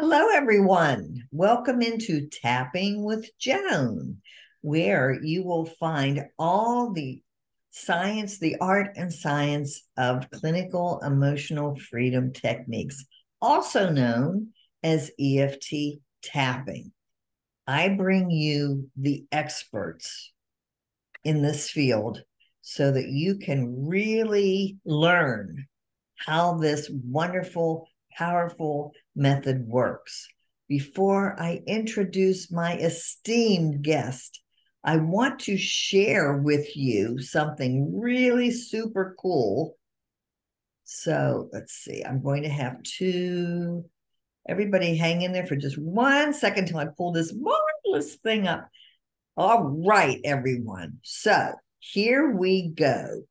Hello, everyone. Welcome into Tapping with Joan, where you will find all the science, the art and science of clinical emotional freedom techniques, also known as EFT tapping. I bring you the experts in this field so that you can really learn how this wonderful, powerful method works. Before I introduce my esteemed guest, I want to share with you something really super cool. So let's see, I'm going to have to, everybody hang in there for just 1 second till I pull this marvelous thing up. All right, everyone. So here we go.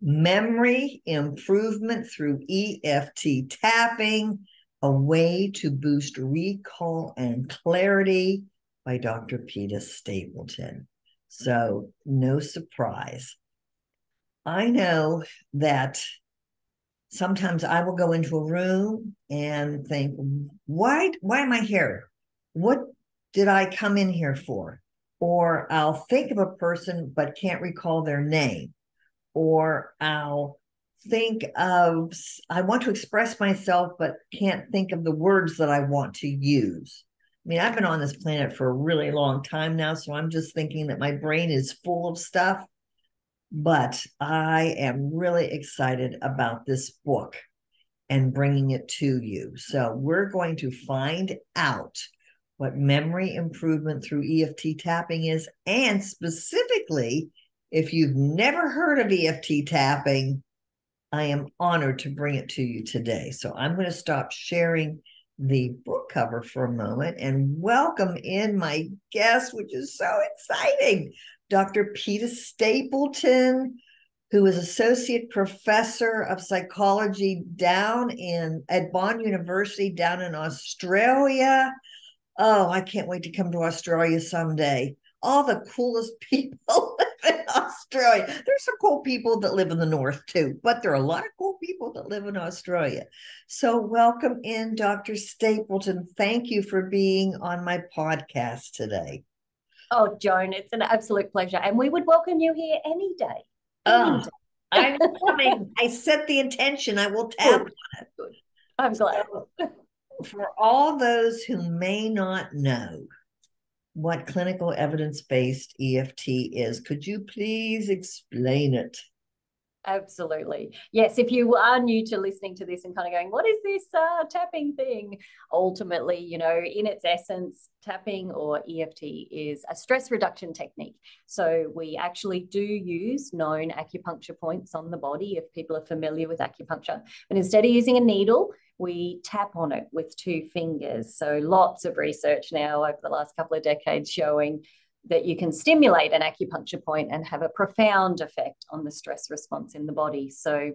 Memory improvement through EFT tapping, a way to boost recall and clarity by Dr. Peta Stapleton. So no surprise. I know that sometimes I will go into a room and think, why am I here? What did I come in here for? Or I'll think of a person but can't recall their name. Or I'll think of, I want to express myself, but can't think of the words that I want to use. I mean, I've been on this planet for a really long time now, so I'm just thinking that my brain is full of stuff, but I am really excited about this book and bringing it to you. So we're going to find out what memory improvement through EFT tapping is, and specifically, if you've never heard of EFT tapping, I am honored to bring it to you today. So I'm going to stop sharing the book cover for a moment and welcome in my guest, which is so exciting, Dr. Peta Stapleton, who is Associate Professor of Psychology at Bond University down in Australia. Oh, I can't wait to come to Australia someday. All the coolest people live in Australia. There's some cool people that live in the north too, but there are a lot of cool people that live in Australia. So welcome in, Dr. Stapleton. Thank you for being on my podcast today. Oh, Joan, it's an absolute pleasure. And we would welcome you here any day. Any day. I'm coming. I set the intention. I will tap on it. Good. I'm glad. So, for all those who may not know what clinical evidence-based EFT is, could you please explain it? Absolutely. Yes, if you are new to listening to this and kind of going, what is this tapping thing? Ultimately, you know, in its essence, tapping or EFT is a stress reduction technique. So we actually do use known acupuncture points on the body, if people are familiar with acupuncture. And instead of using a needle, we tap on it with two fingers. So lots of research now over the last couple of decades showing that you can stimulate an acupuncture point and have a profound effect on the stress response in the body. So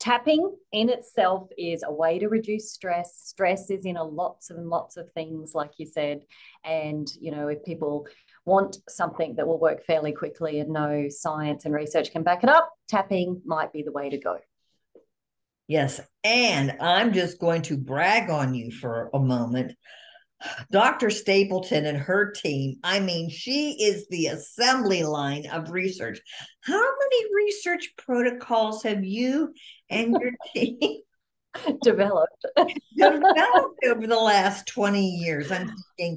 tapping in itself is a way to reduce stress. Stress is in lots and lots of things, like you said. And, you know, if people want something that will work fairly quickly and no science and research can back it up, tapping might be the way to go. Yes, and I'm just going to brag on you for a moment. Dr. Stapleton and her team, I mean, she is the assembly line of research. How many research protocols have you and your team developed over the last 20 years? I'm thinking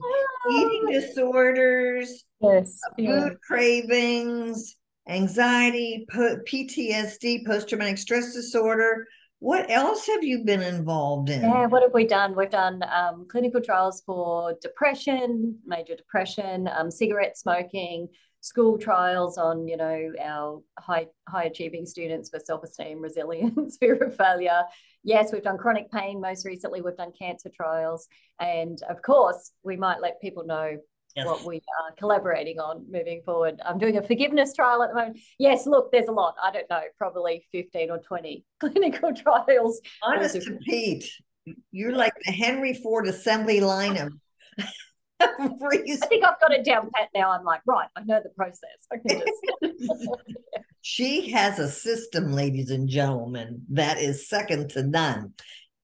eating disorders, food cravings, anxiety, PTSD, post-traumatic stress disorder. What else have you been involved in? Yeah, what have we done? We've done clinical trials for depression, major depression, cigarette smoking, school trials on, you know, our high achieving students for self-esteem, resilience, fear of failure. Yes, we've done chronic pain. Most recently, we've done cancer trials. And of course, we might let people know what we are collaborating on moving forward. I'm doing a forgiveness trial at the moment. Yes, look, there's a lot. I don't know, probably 15 or 20 clinical trials. Honest to Pete, you're like the Henry Ford assembly line of research. I think I've got it down pat now. I'm like, right, I know the process. I can just. She has a system, ladies and gentlemen, that is second to none.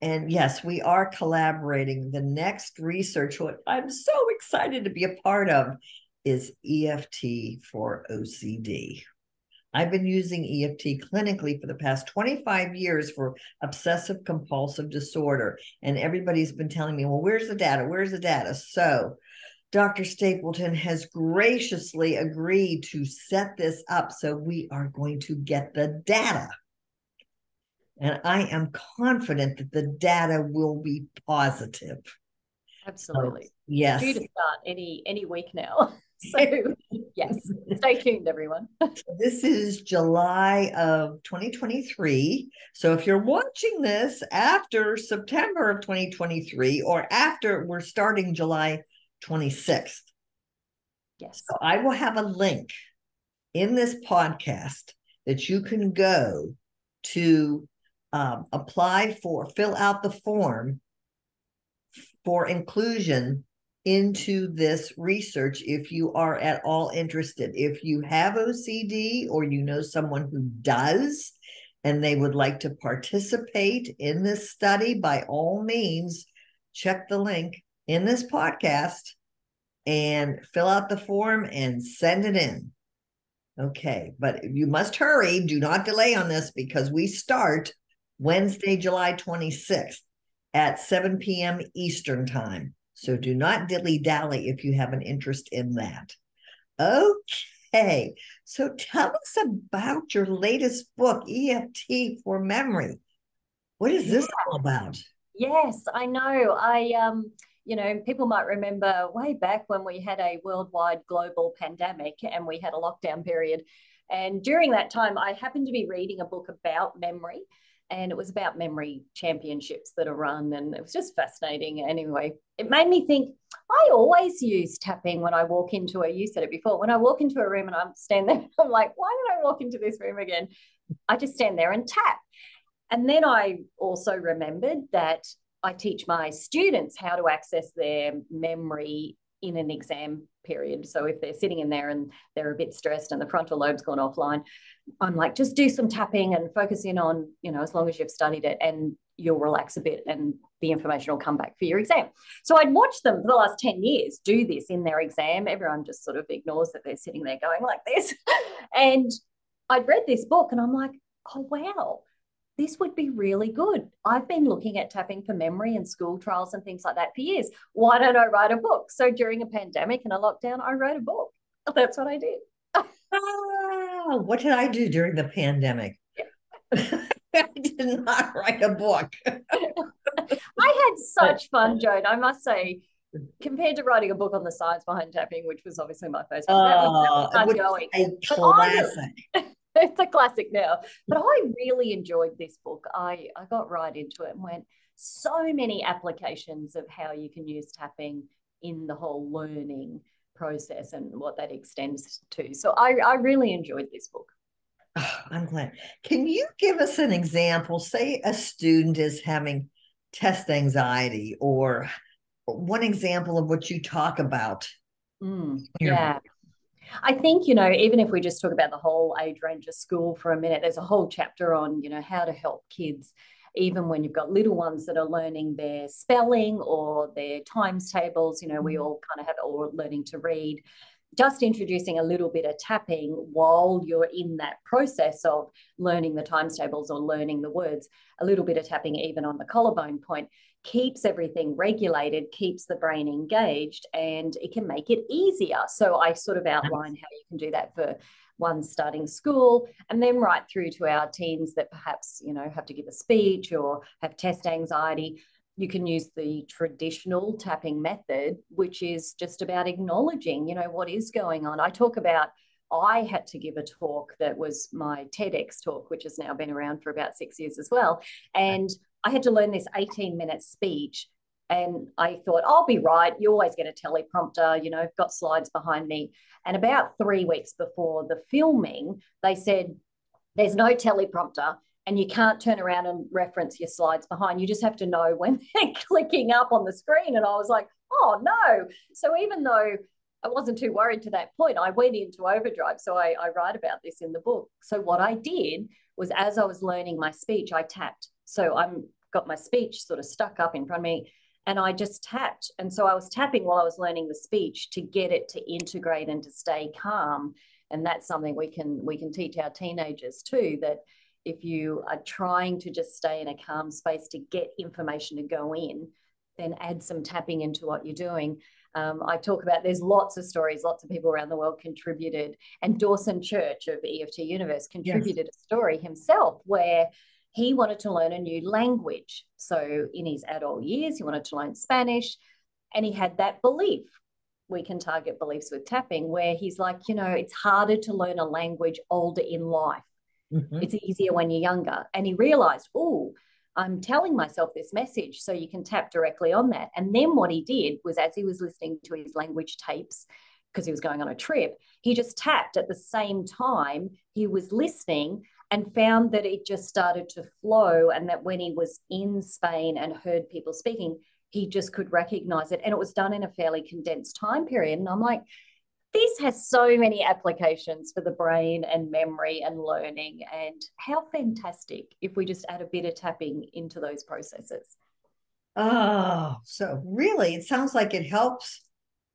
And yes, we are collaborating. The next research, what I'm so excited to be a part of, is EFT for OCD. I've been using EFT clinically for the past 25 years for obsessive compulsive disorder. And everybody's been telling me, well, where's the data? Where's the data? So Dr. Stapleton has graciously agreed to set this up. So we are going to get the data. And I am confident that the data will be positive. Absolutely. So, yes. Due to start any week now. So yes, stay tuned, everyone. This is July of 2023. So if you're watching this after September of 2023, or after, we're starting July 26th. Yes. So I will have a link in this podcast that you can go to apply for, fill out the form for inclusion into this research if you are at all interested. If you have OCD or you know someone who does and they would like to participate in this study, by all means, check the link in this podcast and fill out the form and send it in. Okay, but you must hurry. Do not delay on this because we start Wednesday, July 26th at 7 p.m. Eastern time. So do not dilly-dally if you have an interest in that. Okay, so tell us about your latest book, EFT for Memory. What is this all about? Yes, I know. You know, people might remember way back when we had a worldwide global pandemic and we had a lockdown period. And during that time, I happened to be reading a book about memory. And it was about memory championships that are run. And it was just fascinating. Anyway, it made me think, I always use tapping when I walk into a, you said it before, when I walk into a room and I stand there, I'm like, why did I walk into this room again? I just stand there and tap. And then I also remembered that I teach my students how to access their memory in an exam period. So if they're sitting in there and they're a bit stressed and the frontal lobe's gone offline, I'm like, just do some tapping and focus in on, you know, as long as you've studied it, and you'll relax a bit and the information will come back for your exam. So I'd watched them for the last 10 years do this in their exam. Everyone just sort of ignores that they're sitting there going like this. And I'd read this book and I'm like, oh, wow, this would be really good. I've been looking at tapping for memory and school trials and things like that for years. Why don't I write a book? So during a pandemic and a lockdown, I wrote a book. That's what I did. Oh, what did I do during the pandemic? Yeah. I did not write a book. I had such fun, Joan, I must say, compared to writing a book on the science behind tapping, which was obviously my first one. That was a classic. It's a classic now, but I really enjoyed this book. I got right into it and went, so many applications of how you can use tapping in the whole learning process and what that extends to. So I really enjoyed this book. Oh, I'm glad. Can you give us an example? Say a student is having test anxiety, or one example of what you talk about. Yeah. I think, you know, even if we just talk about the whole age range of school for a minute, there's a whole chapter on, you know, how to help kids, even when you've got little ones that are learning their spelling or their times tables, you know, we all kind of have, or learning to read, just introducing a little bit of tapping while you're in that process of learning the times tables or learning the words, a little bit of tapping even on the collarbone point keeps everything regulated, keeps the brain engaged, and it can make it easier. So I sort of outline how you can do that for ones starting school, and then right through to our teens that perhaps, you know, have to give a speech or have test anxiety. You can use the traditional tapping method, which is just about acknowledging, you know, what is going on. I talk about, I had to give a talk that was my TEDx talk, which has now been around for about 6 years as well. And I had to learn this 18-minute speech. And I thought, I'll be right. You always get a teleprompter, you know, I've got slides behind me. And about 3 weeks before the filming, they said, there's no teleprompter. And you can't turn around and reference your slides behind. You just have to know when they're clicking up on the screen. And I was like, oh, no. So even though I wasn't too worried to that point, I went into overdrive. So I write about this in the book. So what I did was, as I was learning my speech, I tapped. So I'm got my speech sort of stuck up in front of me, and I just tapped. And so I was tapping while I was learning the speech to get it to integrate and to stay calm. And that's something we can teach our teenagers too, that if you are trying to just stay in a calm space to get information to go in, then add some tapping into what you're doing. I talk about, there's lots of stories, lots of people around the world contributed, and Dawson Church of EFT Universe contributed a story himself where he wanted to learn a new language. So in his adult years, he wanted to learn Spanish, and he had that belief. We can target beliefs with tapping, where he's like, you know, it's harder to learn a language older in life. Mm-hmm. It's easier when you're younger. And he realized, oh, I'm telling myself this message, so you can tap directly on that. And then what he did was, as he was listening to his language tapes, because he was going on a trip, he just tapped at the same time he was listening, and found that it just started to flow, and that when he was in Spain and heard people speaking, he just could recognize it. And it was done in a fairly condensed time period. And I'm like, this has so many applications for the brain and memory and learning, and how fantastic if we just add a bit of tapping into those processes. Oh, so really, it sounds like it helps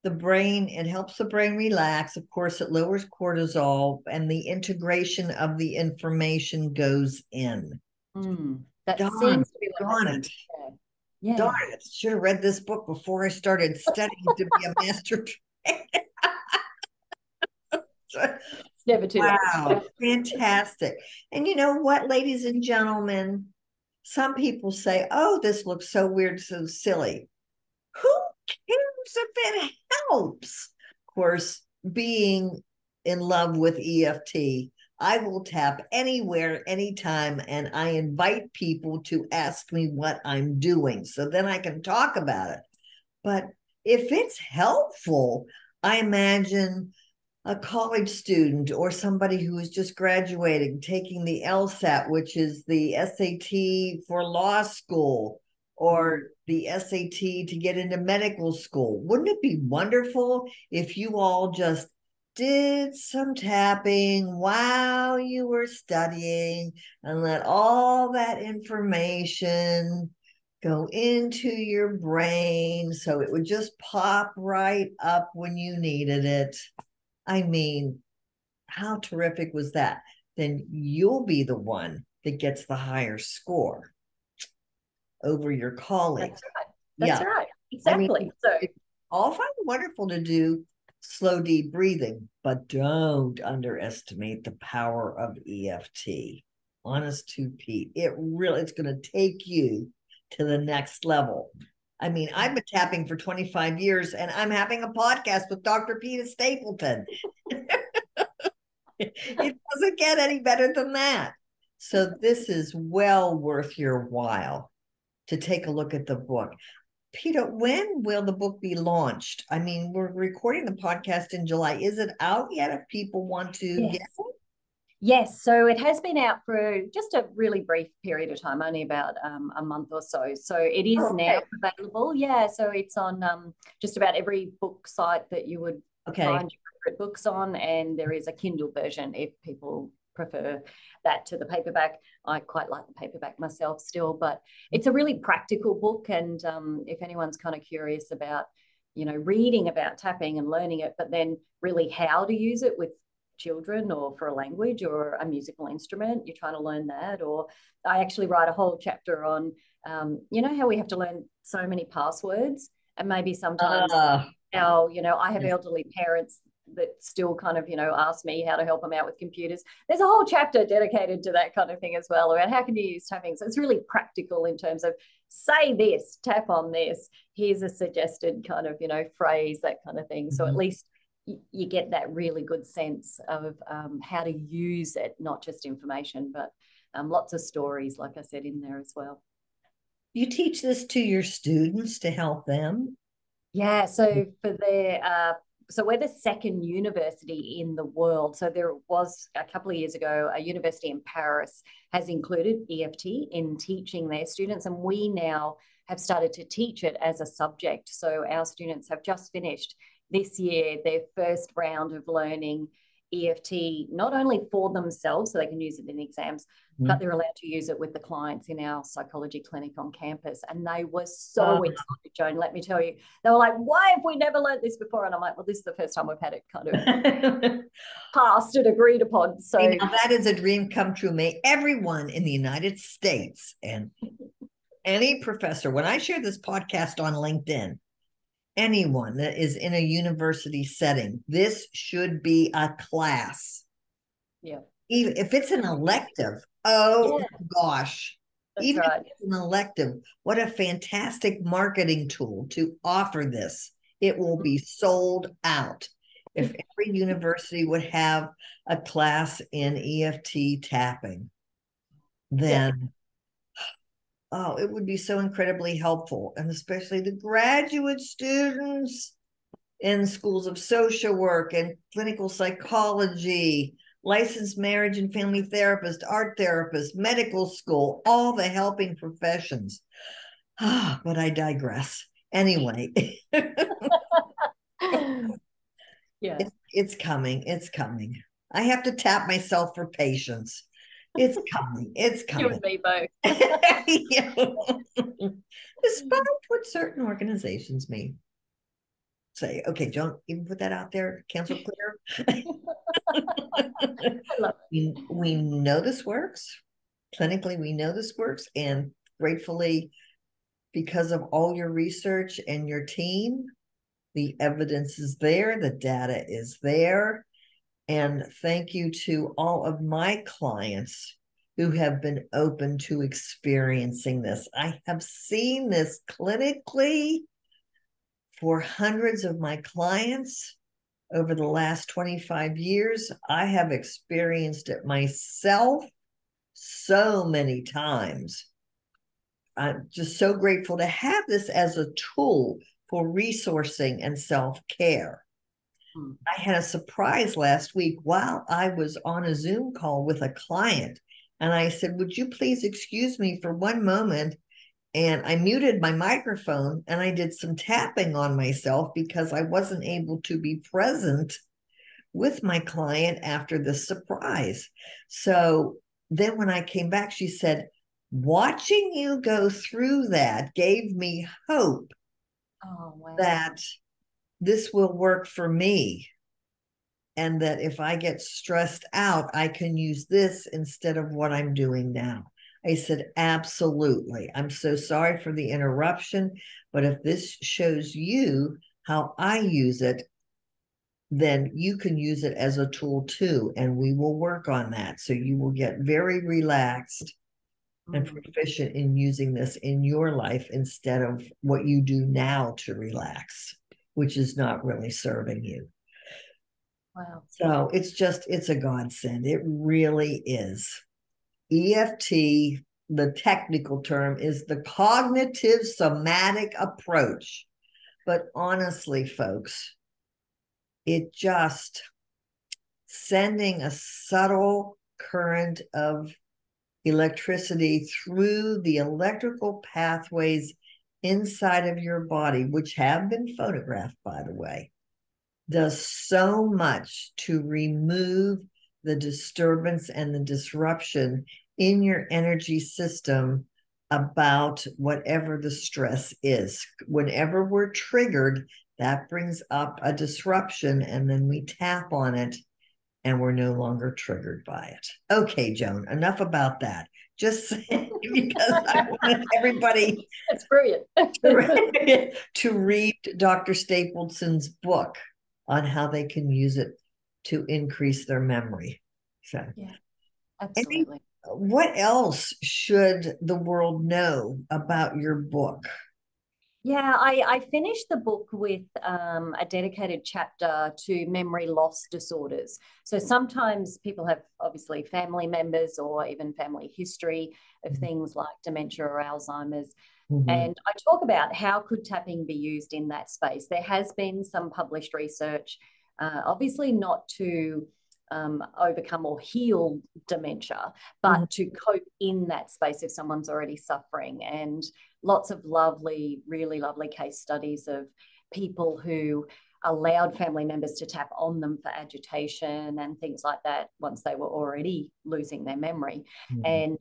the brain. It helps the brain relax. Of course, it lowers cortisol, and the integration of the information goes in. That seems to be what happened. Yeah. Darn it. Should have read this book before I started studying to be a master trainer. It's never too late. Wow, fantastic. And you know what, ladies and gentlemen, some people say, oh, this looks so weird, so silly. Who cares if it helps? Of course, being in love with EFT, I will tap anywhere, anytime, and I invite people to ask me what I'm doing, so then I can talk about it. But if it's helpful, I imagine a college student or somebody who is just graduating, taking the LSAT, which is the SAT for law school, or the SAT to get into medical school. Wouldn't it be wonderful if you all just did some tapping while you were studying and let all that information go into your brain so it would just pop right up when you needed it? I mean, how terrific was that? Then you'll be the one that gets the higher score over your colleagues. That's right. That's right. Exactly. I mean, so all fun and wonderful to do slow, deep breathing, but don't underestimate the power of EFT. Honest to Pete, it's going to take you to the next level. I mean, I've been tapping for 25 years, and I'm having a podcast with Dr. Peta Stapleton. It doesn't get any better than that. So this is well worth your while to take a look at the book. Peta, when will the book be launched? I mean, we're recording the podcast in July. Is it out yet if people want to get it? Yes. So it has been out for just a really brief period of time, only about a month or so. So it is now available. Yeah. So it's on just about every book site that you would find your favorite books on. And there is a Kindle version if people prefer that to the paperback. I quite like the paperback myself still, but it's a really practical book. And if anyone's kind of curious about, you know, reading about tapping and learning it, but then really how to use it with children or for a language or a musical instrument, you're trying to learn that. Or I actually write a whole chapter on, you know, how we have to learn so many passwords, and maybe sometimes how, you know, I have elderly parents that still kind of, you know, ask me how to help them out with computers. There's a whole chapter dedicated to that kind of thing as well, around how can you use tapping. So it's really practical in terms of, say this, tap on this, here's a suggested kind of, you know, phrase, that kind of thing. So at least you get that really good sense of how to use it, not just information, but lots of stories, like I said, in there as well. You teach this to your students to help them? Yeah, so for their so we're the second university in the world. So there was, a couple of years ago, a university in Paris has included EFT in teaching their students, and we now have started to teach it as a subject. So our students have just finished this year their first round of learning EFT, not only for themselves, so they can use it in exams, but they're allowed to use it with the clients in our psychology clinic on campus. And they were so excited, Joan, let me tell you. They were like, why have we never learned this before? And I'm like, well, this is the first time we've had it kind of passed and agreed upon. So that is a dream come true. May everyone in the United States and any professor, when I share this podcast on LinkedIn, anyone that is in a university setting, this should be a class. Yeah. Even if it's an elective, gosh, that's even right. If it's an elective, what a fantastic marketing tool to offer this. It will be sold out. If every university would have a class in EFT tapping, then it would be so incredibly helpful. And especially the graduate students in schools of social work and clinical psychology, licensed marriage and family therapist, art therapist, medical school, all the helping professions. But I digress. Anyway. It's coming. It's coming. I have to tap myself for patience. It's coming. It's coming. You and me both. Despite what certain organizations may say. Okay, don't even put that out there. Cancel clear. We know this works. Clinically, we know this works. And gratefully, because of all your research and your team, the evidence is there. The data is there. And thank you to all of my clients who have been open to experiencing this. I have seen this clinically for hundreds of my clients over the last 25 years. I have experienced it myself so many times. I'm just so grateful to have this as a tool for resourcing and self-care. I had a surprise last week while I was on a Zoom call with a client, and I said, would you please excuse me for one moment? And I muted my microphone and I did some tapping on myself because I wasn't able to be present with my client after this surprise. So then when I came back, she said, watching you go through that gave me hope that this will work for me, and that if I get stressed out, I can use this instead of what I'm doing now. I said, absolutely. I'm so sorry for the interruption, but if this shows you how I use it, then you can use it as a tool too, and we will work on that. So you will get very relaxed and proficient in using this in your life instead of what you do now to relax, which is not really serving you. Wow. So it's a godsend. It really is. EFT, the technical term, is the cognitive somatic approach. But honestly, folks, it just sending a subtle current of electricity through the electrical pathways inside of your body, which have been photographed, by the way, does so much to remove the disturbance and the disruption in your energy system about whatever the stress is. Whenever we're triggered, that brings up a disruption, and then we tap on it and we're no longer triggered by it. Okay, Joan, enough about that. Just saying, because I want everybody that's brilliant. to read Dr. Stapleton's book on how they can use it to increase their memory. So, yeah, absolutely. Anyway, what else should the world know about your book? Yeah, I finished the book with a dedicated chapter to memory loss disorders. So sometimes people have obviously family members or even family history of things like dementia or Alzheimer's. And I talk about how could tapping be used in that space. There has been some published research, obviously not to overcome or heal dementia, but to cope in that space if someone's already suffering. And lots of lovely, really lovely case studies of people who allowed family members to tap on them for agitation and things like that once they were already losing their memory. Mm-hmm.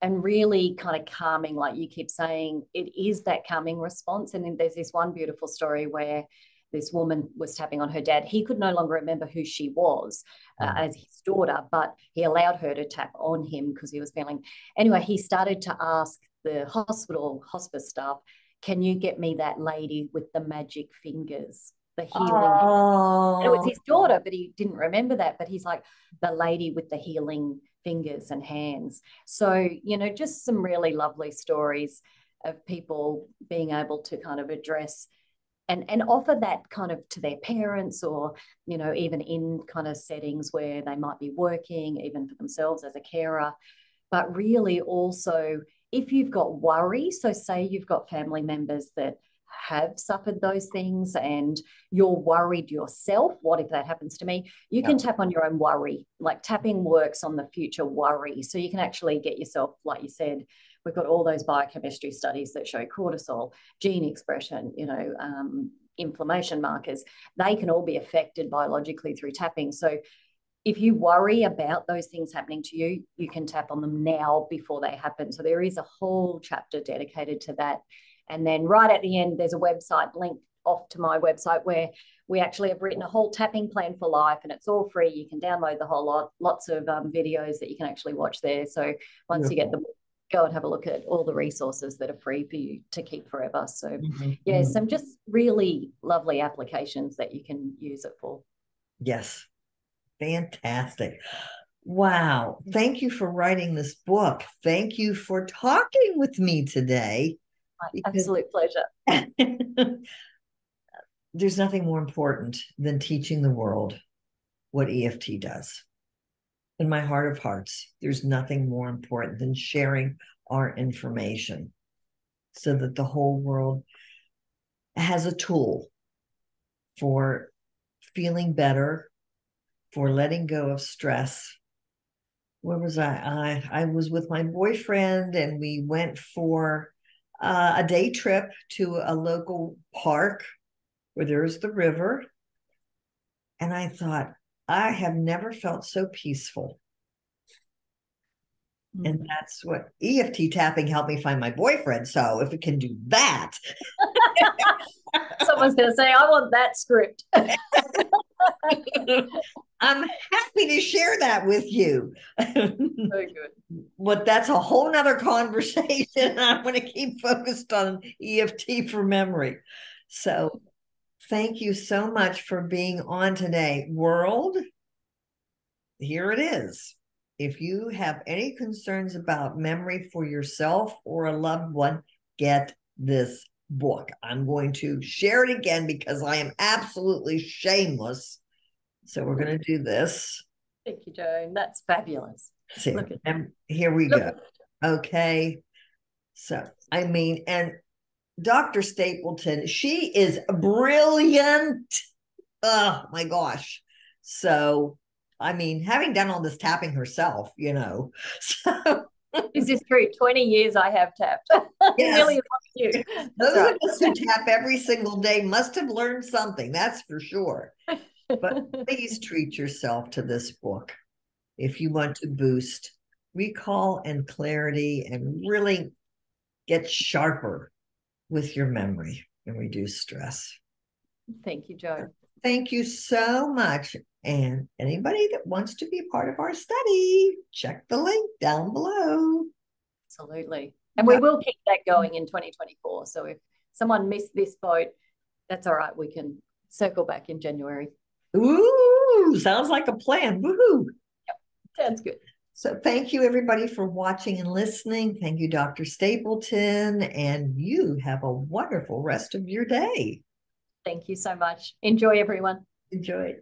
And really kind of calming, like you keep saying, it is that calming response. And then there's this one beautiful story where this woman was tapping on her dad. He could no longer remember who she was as his daughter, but he allowed her to tap on him because he was feeling... Anyway, he started to ask the hospice staff, can you get me that lady with the magic fingers, the healing... Oh. And it was his daughter, but he didn't remember that. But he's like, the lady with the healing fingers and hands. So, you know, just some really lovely stories of people being able to kind of address... And offer that kind of to their parents, or, you know, even in kind of settings where they might be working, even for themselves as a carer. But really also, if you've got worry, so say you've got family members that have suffered those things and you're worried yourself, what if that happens to me? You can tap on your own worry, like tapping works on the future worry. So you can actually get yourself, like you said, we've got all those biochemistry studies that show cortisol, gene expression, you know, inflammation markers. They can all be affected biologically through tapping. So if you worry about those things happening to you, you can tap on them now before they happen. So there is a whole chapter dedicated to that. And then right at the end, there's a website linked off to my website where we actually have written a whole tapping plan for life, and it's all free. You can download the whole lot, lots of videos that you can actually watch there. So once you get the book, go and have a look at all the resources that are free for you to keep forever. So some just really lovely applications that you can use it for. Yes. Fantastic. Wow. Thank you for writing this book. Thank you for talking with me today. Absolute pleasure. There's nothing more important than teaching the world what EFT does. In my heart of hearts, there's nothing more important than sharing our information so that the whole world has a tool for feeling better, for letting go of stress. Where was I? I was with my boyfriend, and we went for a day trip to a local park where there's the river. And I thought, I have never felt so peaceful. Mm-hmm. And that's what EFT tapping helped me find my boyfriend. So if it can do that. Someone's going to say, I want that script. I'm happy to share that with you. Very good. But that's a whole nother conversation. I'm going to keep focused on EFT for memory. So thank you so much for being on today. World, here it is. If you have any concerns about memory for yourself or a loved one, get this book. I'm going to share it again because I am absolutely shameless. So we're going to do this. Thank you, Joan. That's fabulous. See, look at that. Here we go. Okay. So, I mean, and Dr. Stapleton, she is brilliant. Oh my gosh. So, I mean, having done all this tapping herself, you know. So. This is true. 20 years I have tapped. Yes. You. Those right. of us who tap every single day must have learned something, that's for sure. But please treat yourself to this book if you want to boost recall and clarity and really get sharper with your memory and reduce stress. Thank you, Joan. Thank you so much. And anybody that wants to be a part of our study, check the link down below. Absolutely. And we will keep that going in 2024. So if someone missed this boat, that's all right. We can circle back in January. Ooh, sounds like a plan. Woohoo. Yep, sounds good. So thank you, everybody, for watching and listening. Thank you, Dr. Stapleton. And you have a wonderful rest of your day. Thank you so much. Enjoy, everyone. Enjoy.